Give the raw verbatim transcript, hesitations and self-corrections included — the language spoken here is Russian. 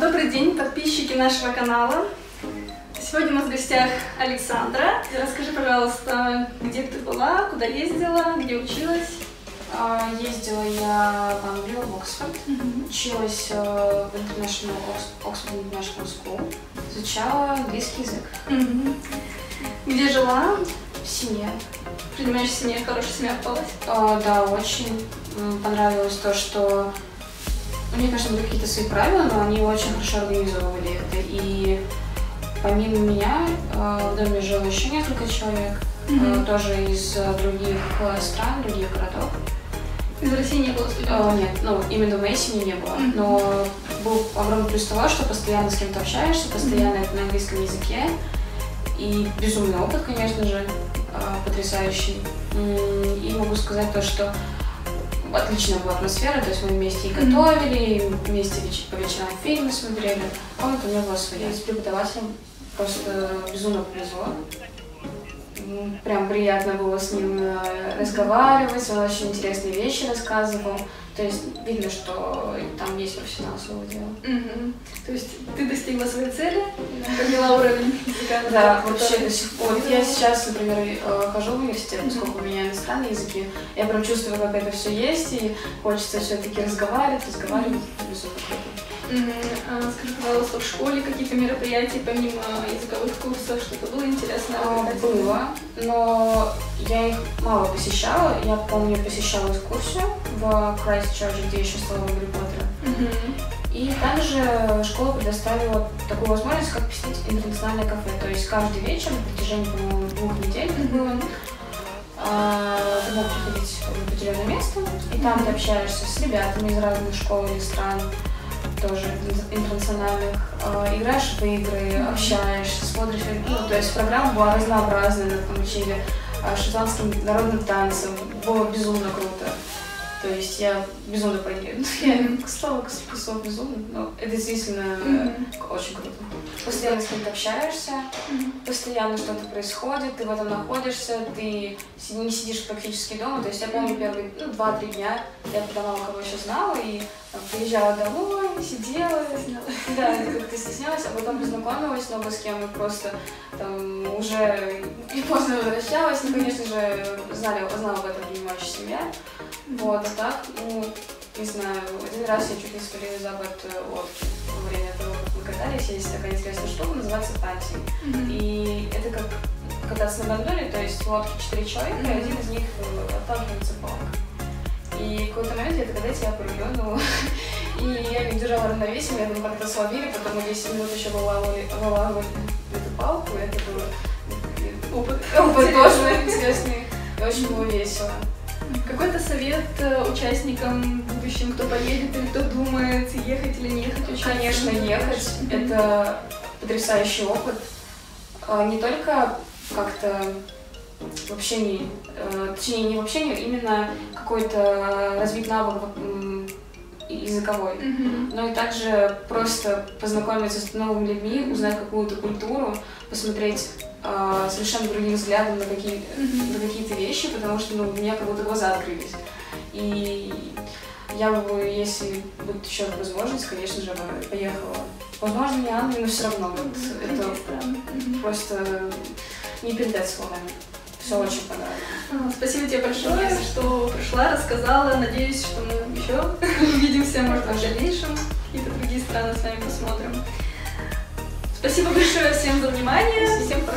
Добрый день, подписчики нашего канала. Сегодня у нас в гостях Александра. Расскажи, пожалуйста, где ты была, куда ездила, где училась? Ездила я в Англию, в Оксфорд, mm-hmm. училась в International, Oxford International School, изучала английский язык. Mm-hmm. Где жила? В семье. Принимаешь в семье, хорошая семья попалась? А, да, очень понравилось то, что... Ну, мне, конечно, были какие-то свои правила, но они очень хорошо организовывали это. И помимо меня в доме жило еще несколько человек, mm-hmm. тоже из других стран, других городов. Из России не было студентов? Нет, ну, именно в моей семье не было. Mm-hmm. Но был огромный плюс того, что постоянно с кем-то общаешься, постоянно mm-hmm. это на английском языке. И безумный опыт, конечно же, потрясающий. И могу сказать то, что отличная была атмосфера, то есть мы вместе и готовили, mm-hmm. и вместе по вечерам фильмы смотрели. Комната у меня была своя. И с преподавателем просто безумно повезло. Прям приятно было с ним разговаривать, он очень интересные вещи рассказывал. То есть видно, что там есть профессионал своего дела. Mm-hmm. То есть ты достигла своей цели, подняла уровень языка? Да, вообще до сих пор. Я сейчас, например, хожу в университет, поскольку у меня иностранные языки. Я прям чувствую, как это все есть, и хочется все-таки разговаривать, разговаривать. Mm-hmm. Скажи, пожалуйста, в школе какие-то мероприятия, помимо языковых курсов, что-то было интересное? Uh, было, но я их мало посещала. Я помню, посещала экскурсию в Christ Church, где еще стала Гарри Поттера. Mm-hmm. И также школа предоставила такую возможность, как посетить интернациональное кафе. То есть каждый вечер на протяжении, по-моему, двух недель mm-hmm. было. Ты можешь приходить в определенное место, и mm-hmm. там ты общаешься с ребятами из разных школ или стран, тоже интернациональных, э, играешь в игры, mm-hmm. общаешься, смотришь, ну, то есть программа была разнообразная, мы учили э, шотландским народным танцам, было безумно круто, то есть я безумно понимаю, mm-hmm. я, слава Господу, безумно, но это действительно mm-hmm. очень круто. Постоянно с кем-то общаешься, mm-hmm. постоянно что-то происходит, ты в этом находишься, ты не сидишь практически дома, то есть я помню первые ну, два-три дня я подавала, кого еще знала, и там, приезжала домой, сидела, да, как-то стеснялась, а потом познакомилась много с кем, и просто там уже и поздно возвращалась, ну, конечно же, знали, знала об этом понимающая семья, mm-hmm. вот, а так, ну, не знаю, один раз я чуть не свалилась за борт лодки во время этого. Катались, есть такая интересная штука, называется пати. Mm-hmm. И это как кататься на бандуре, то есть в лодке четыре человека, mm-hmm. и один из них отталкивается палка. И в какой-то момент я догадалась, я прыгнула, и я не держала равновесие, меня там как-то сломили, потом десять минут еще вылавливали эту палку, это был опыт тоже интересный, и очень было весело. Какой-то совет участникам в будущем, кто поедет или кто думает, ехать или не ехать? Участие? Конечно, ехать. Это потрясающий опыт. Не только как-то в общении, точнее не в общении, именно какой-то развить навык языковой, mm-hmm. но и также просто познакомиться с новыми людьми, узнать какую-то культуру, посмотреть э, совершенно другим взглядом на, какие, mm-hmm. на какие-то вещи, потому что ну, у меня как будто глаза открылись. И я бы, если будет еще возможность, конечно же, поехала. Возможно, не Англия, но все равно. Вот, mm-hmm. это mm-hmm. просто не передать словами. Все очень понравилось. Спасибо тебе большое, что пришла, рассказала. Надеюсь, что мы еще увидимся, может, в дальнейшем. Какие-то другие страны с вами посмотрим. Спасибо большое всем за внимание. Всем